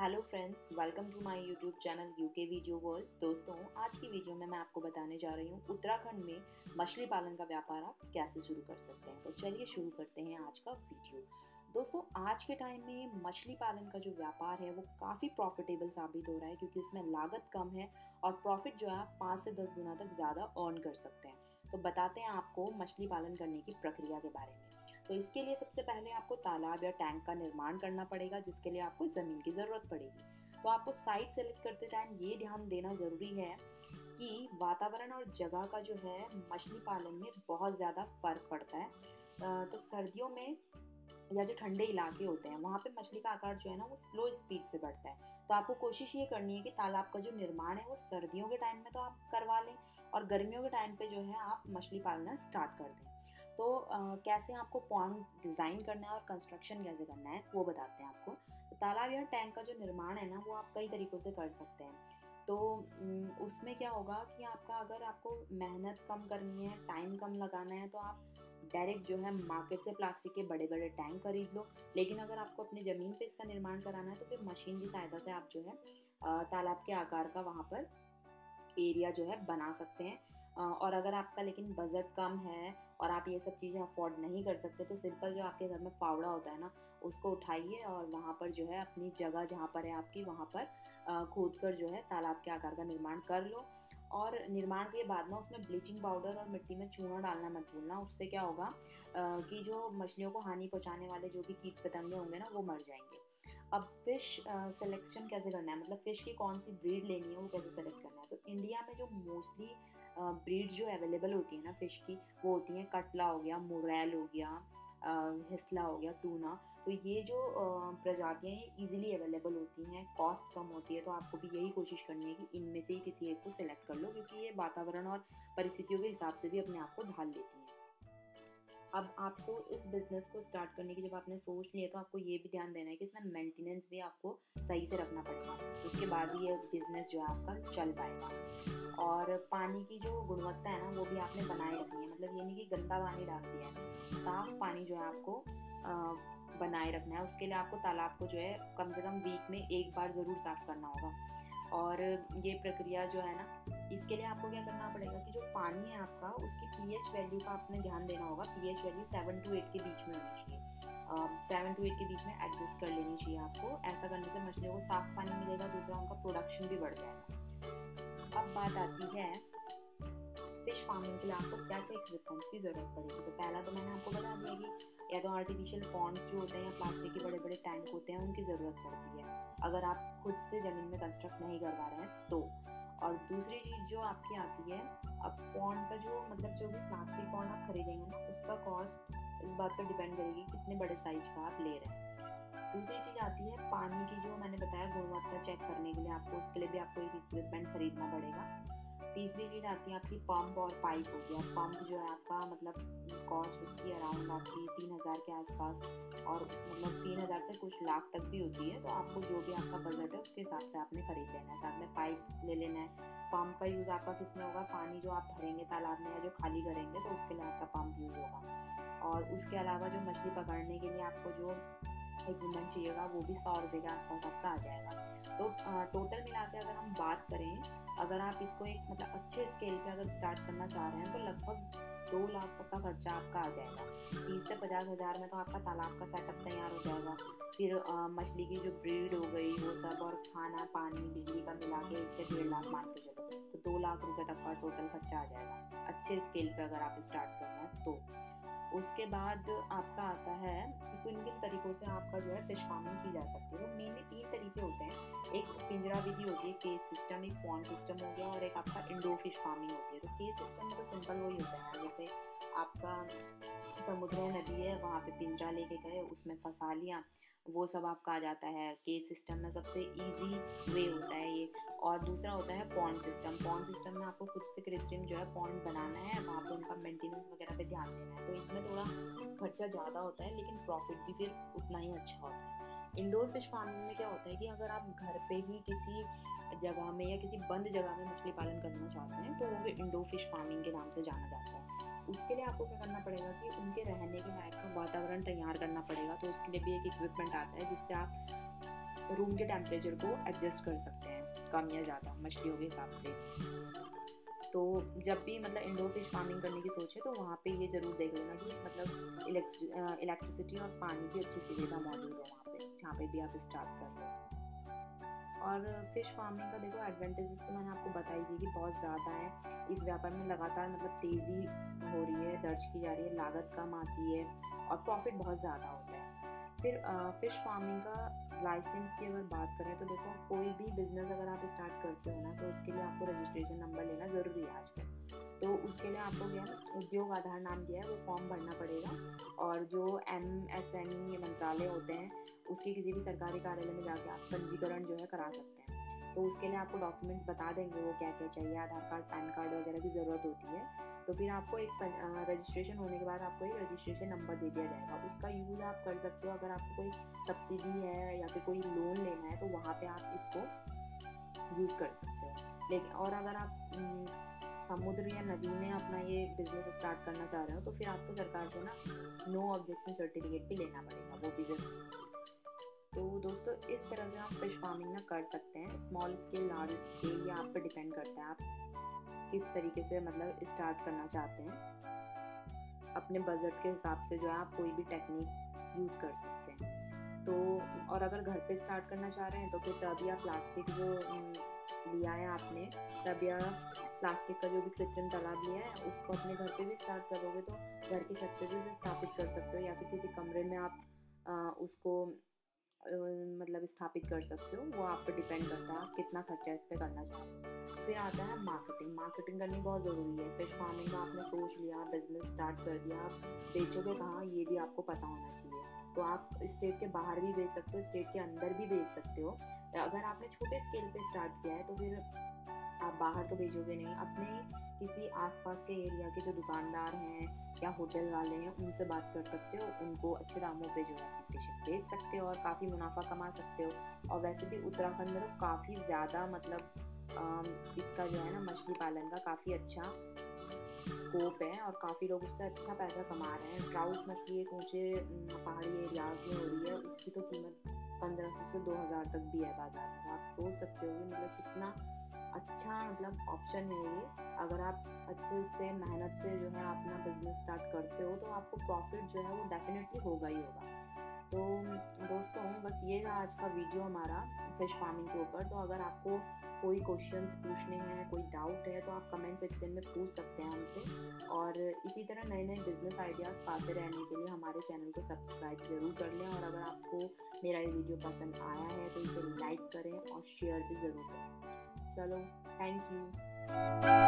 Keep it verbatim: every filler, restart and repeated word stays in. Hello friends, welcome to my YouTube channel U K video world. दोस्तों, आज की video में मैं आपको बताने जा रही हूँ उत्तराखंड में मछली पालन का व्यापार आप कैसे शुरू कर सकते हैं। तो चलिए शुरू करते हैं आज का वीडियो। दोस्तों, आज के टाइम में मछली पालन का जो व्यापार है वो काफ़ी प्रॉफिटेबल साबित हो रहा है, क्योंकि इसमें लागत कम है और प्रॉफिट जो है आप पाँच से दस गुना तक ज़्यादा अर्न कर सकते हैं। तो बताते हैं आपको मछली पालन करने की प्रक्रिया के बारे में। तो इसके लिए सबसे पहले आपको तालाब या टैंक का निर्माण करना पड़ेगा, जिसके लिए आपको ज़मीन की ज़रूरत पड़ेगी। तो आपको साइट सेलेक्ट करते टाइम ये ध्यान देना ज़रूरी है कि वातावरण और जगह का जो है मछली पालन में बहुत ज़्यादा फर्क पड़ता है। तो सर्दियों में या जो ठंडे इलाके होते हैं वहाँ पे मछली का आकार जो है ना वो स्लो स्पीड से बढ़ता है। तो आपको कोशिश ये करनी है कि तालाब का जो निर्माण है वो सर्दियों के टाइम में तो आप करवा लें और गर्मियों के टाइम पे जो है आप मछली पालना स्टार्ट कर दें। तो आ, कैसे आपको पॉन्ड डिज़ाइन करना है और कंस्ट्रक्शन कैसे करना है वो बताते हैं आपको। तो तालाब या टैंक का जो निर्माण है ना वो आप कई तरीक़ों से कर सकते हैं। तो उसमें क्या होगा कि आपका अगर आपको मेहनत कम करनी है, टाइम कम लगाना है, तो आप डायरेक्ट जो है मार्केट से प्लास्टिक के बड़े बड़े टैंक खरीद लो। लेकिन अगर आपको अपनी ज़मीन पे इसका निर्माण कराना है तो फिर मशीन की सहायता से आप जो है तालाब के आकार का वहाँ पर एरिया जो है बना सकते हैं। और अगर आपका लेकिन बजट कम है और आप ये सब चीज़ें अफोर्ड नहीं कर सकते, तो सिंपल जो आपके घर में फावड़ा होता है ना उसको उठाइए और वहाँ पर जो है अपनी जगह जहाँ पर है आपकी वहाँ पर खोद कर जो है तालाब के आकार का निर्माण कर लो। और निर्माण के बाद ना उसमें ब्लीचिंग पाउडर और मिट्टी में चूना डालना मत भूलना। उससे क्या होगा कि जो मछलियों को हानि पहुँचाने वाले जो भी कीट पतंगे होंगे ना वो मर जाएंगे। अब फिश सिलेक्शन कैसे करना है, मतलब फ़िश की कौन सी ब्रीड लेनी है वो कैसे सेलेक्ट करना है। तो इंडिया में जो मोस्टली ब्रीड जो अवेलेबल होती है ना फ़िश की वो होती है कटला हो गया, मुराल हो गया, हिस्ला हो गया, टूना। तो ये जो प्रजातियाँ ये इजीली अवेलेबल होती हैं, कॉस्ट कम होती है। तो आपको भी यही कोशिश करनी है कि इनमें से ही किसी एक को सेलेक्ट कर लो, क्योंकि ये वातावरण और परिस्थितियों के हिसाब से भी अपने आप को ढाल लेती हैं। अब आपको इस बिज़नेस को स्टार्ट करने की जब आपने सोच लिया तो आपको ये भी ध्यान देना है कि इसमें मेंटेनेंस भी आपको सही से रखना पड़ेगा, उसके बाद ही ये बिज़नेस जो है आपका चल पाएगा। और पानी की जो गुणवत्ता है ना वो भी आपने बनाए रखनी है, मतलब ये नहीं कि गंदा पानी डाल दिया है। साफ़ पानी जो है आपको बनाए रखना है। उसके लिए आपको तालाब को जो है कम से कम वीक में एक बार ज़रूर साफ़ करना होगा। और ये प्रक्रिया जो है ना, इसके लिए आपको क्या करना पड़ेगा कि जो पानी है आपका उसकी पीएच वैल्यू का आपने ध्यान देना होगा। P H value seven to eight के बीच में होनी चाहिए, सेवन टू एट के बीच में एडजस्ट कर लेनी चाहिए आपको। ऐसा करने से मछलियों को साफ पानी मिलेगा, दूसरा उनका प्रोडक्शन भी बढ़ जाएगा। अब बात आती है फिश फार्मिंग के लिए आपको क्या क्या इक्विपमेंट्स की ज़रूरत पड़ेगी। तो पहला तो मैंने आपको बता दिया कि या तो आर्टिफिशियल पॉन्ड्स जो होते हैं या प्लास्टिक के बड़े बड़े टैंक होते हैं उनकी ज़रूरत पड़ती है, अगर आप खुद से ज़मीन में कंस्ट्रक्ट नहीं करवा रहे हैं तो। और दूसरी चीज़ जो आपकी आती है, अब पॉन्ड का जो मतलब जो भी प्लास्टिक पॉन्ड आप खरीदेंगे ना उसका कॉस्ट इस बात पर डिपेंड करेगी कितने बड़े साइज का आप ले रहे हैं। दूसरी चीज़ आती है पानी की, जो मैंने बताया गुणवत्ता चेक करने के लिए आपको उसके लिए भी आपको एक इक्विपमेंट खरीदना पड़ेगा। तीसरी चीज़ आती है आपकी पम्प और पाइप हो गया। पम्प जो है आपका मतलब कॉस्ट उसकी अराउंड आपकी तीन हज़ार के आसपास, और मतलब तीन हज़ार से कुछ लाख तक भी होती है। तो आपको जो भी आपका बजट है उसके हिसाब से आपने खरीद लेना है। साथ में पाइप ले लेना है। पम्प का यूज़ आपका किसमें होगा, पानी जो आप भरेंगे तालाब में या जो खाली करेंगे तो उसके लिए आपका पम्प यूज़ होगा। और उसके अलावा जो मछली पकड़ने के लिए आपको जो इक्विपमेंट चाहिएगा वो भी सौ रुपये के आसपास आपका आ जाएगा। तो टोटल मिला के अगर हम बात करें, अगर आप इसको एक मतलब अच्छे स्केल पे अगर स्टार्ट करना चाह रहे हैं तो लगभग दो लाख तक का खर्चा आपका आ जाएगा। तीस से पचास हज़ार में तो आपका तालाब का सेटअप तैयार हो जाएगा। फिर मछली की जो ब्रीड हो गई वो सब, और खाना पानी बिजली का मिला के एक से डेढ़ लाख मान के चलो तो दो लाख रुपये तक का टोटल खर्चा आ जाएगा, अच्छे स्केल पर अगर आप स्टार्ट करना है तो। उसके बाद आपका आता है किन किन तरीक़ों से आपका जो है फिश फार्मिंग की जा सकती है। वो मेनली तीन तरीके होते हैं, एक पिंजरा विधि होती है, केज सिस्टम, एक पॉन्ड सिस्टम हो गया, और एक आपका इंडोर फिश फार्मिंग होती है। तो केज सिस्टम तो सिंपल वही होता है, जैसे आपका समुद्र है, नदी है, वहाँ पे पिंजरा लेके गए, उसमें फंसा लिया, वो सब आपका आ जाता है। केज सिस्टम में सबसे इजी वे होता है ये। और दूसरा होता है पॉन्ड सिस्टम। पॉन्ड सिस्टम में आपको खुद से कृत्रिम जो है पॉन्ड बनाना है, वहाँ पर उनका मेंटेनेंस वगैरह पे ध्यान देना है। तो इसमें थोड़ा खर्चा ज़्यादा होता है लेकिन प्रॉफिट भी फिर उतना ही अच्छा होता है। इंडोर फिश फार्मिंग में क्या होता है कि अगर आप घर पे ही किसी जगह में या किसी बंद जगह में मछली पालन करना चाहते हैं तो वो इंडोर फिश फार्मिंग के नाम से जाना जाता है। उसके लिए आपको क्या करना पड़ेगा कि उनके रहने के लायक वातावरण तैयार करना पड़ेगा। तो उसके लिए भी एक इक्विपमेंट आता है, जिससे आप रूम के टेम्परेचर को एडजस्ट कर सकते हैं, कम या ज़्यादा मछलियों के हिसाब से। तो जब भी मतलब इंडोर फिश फार्मिंग करने की सोचे तो वहाँ पे ये ज़रूर देख लेना कि मतलब इलेक्ट्रिसिटी और पानी की अच्छी सुविधा मौजूद हो वहाँ पे, जहाँ पे भी आप स्टार्ट कर रहे हो। और फिश फार्मिंग का देखो एडवांटेजेस तो मैंने आपको बताई थी कि बहुत ज़्यादा है। इस व्यापार में लगातार मतलब तेज़ी हो रही है, दर्ज की जा रही है, लागत कम आती है और प्रॉफिट बहुत ज़्यादा होता है। फिर आ, फिश फार्मिंग का लाइसेंस की अगर बात करें तो देखो कोई भी बिज़नेस अगर आप स्टार्ट करते हो ना तो उसके लिए आपको रजिस्ट्रेशन नंबर लेना ज़रूरी है आजकल। तो उसके लिए आपको क्या उद्योग आधार नाम दिया है वो फॉर्म भरना पड़ेगा, और जो एमएसएनी मंत्रालय होते हैं उसके किसी भी सरकारी कार्यालय में जाके आप पंजीकरण जो है करा सकते हैं। तो उसके लिए आपको डॉक्यूमेंट्स बता देंगे वो क्या क्या चाहिए, आधार कार्ड, पैन कार्ड वगैरह की ज़रूरत होती है। तो फिर आपको एक रजिस्ट्रेशन होने के बाद आपको एक रजिस्ट्रेशन नंबर दे दिया जाएगा, उसका यूज़ आप कर सकते हो। अगर आपको कोई सब्सिडी है या फिर कोई लोन लेना है तो वहाँ पर आप इसको यूज़ कर सकते हो। लेकिन और अगर आप समुद्र या नदी में अपना ये बिज़नेस स्टार्ट करना चाह रहे हो तो फिर आपको सरकार से ना नो ऑब्जेक्शन सर्टिफिकेट भी लेना पड़ेगा, वो भी जरूरी। तो दोस्तों इस तरह से आप फिश फार्मिंग ना कर सकते हैं। स्मॉल स्केल, लार्ज स्केल, ये आप पे डिपेंड करता है आप किस तरीके से मतलब स्टार्ट करना चाहते हैं। अपने बजट के हिसाब से जो है आप कोई भी टेक्निक यूज़ कर सकते हैं। तो और अगर घर पर स्टार्ट करना चाह रहे हैं तो फिर तब या प्लास्टिक जो लिया है आपने, तब या प्लास्टिक का जो भी कृत्रिम तालाब लिया है उसको अपने घर पे भी स्टार्ट करोगे तो घर की छत पे भी उसे स्थापित कर सकते हो, या फिर किसी कमरे में आप आ, उसको आ, मतलब स्थापित कर सकते हो। वो आप पे डिपेंड करता है कितना खर्चा इस पे करना चाहते हो। फिर आता है मार्केटिंग। मार्केटिंग करनी बहुत ज़रूरी है। फिश फार्मिंग का आपने सोच लिया, बिजनेस स्टार्ट कर दिया, आप बेचोगे कहाँ ये भी आपको पता होना चाहिए। तो आप स्टेट के बाहर भी बेच सकते हो, स्टेट के अंदर भी बेच सकते हो। अगर आपने छोटे स्केल पर स्टार्ट किया है तो फिर आप बाहर तो भेजोगे नहीं, अपने किसी आसपास के एरिया के जो दुकानदार हैं या होटल वाले हैं उनसे बात कर सकते हो, उनको अच्छे दामों पे जो है अपनी फिशेस बेच सकते हो और काफ़ी मुनाफा कमा सकते हो। और वैसे भी उत्तराखंड में तो काफ़ी ज़्यादा मतलब आ, इसका जो है ना मछली पालन का काफ़ी अच्छा स्कोप है और काफ़ी लोग उससे अच्छा पैसा कमा रहे हैं। ट्राउट मछली एक ऊँचे पहाड़ी एरियाज में हो रही है, उसकी तो कीमत पंद्रह सौ से दो हज़ार तक भी है बाजार में। तो आप सोच सकते हो मतलब कितना अच्छा मतलब ऑप्शन है ये। अगर आप अच्छे से मेहनत से जो है अपना बिजनेस स्टार्ट करते हो तो आपको प्रॉफिट जो है वो डेफिनेटली होगा ही होगा। तो दोस्तों बस ये था आज का वीडियो हमारा फिश फार्मिंग के ऊपर। तो अगर आपको कोई क्वेश्चंस पूछने हैं, कोई डाउट है तो आप कमेंट सेक्शन में पूछ सकते हैं हमसे। और इसी तरह नए नए बिजनेस आइडियाज़ पाते रहने के लिए हमारे चैनल को सब्सक्राइब ज़रूर कर लें। और अगर आपको मेरा ये वीडियो पसंद आया है तो इसे लाइक करें और शेयर भी ज़रूर करें। चलो, थैंक यू।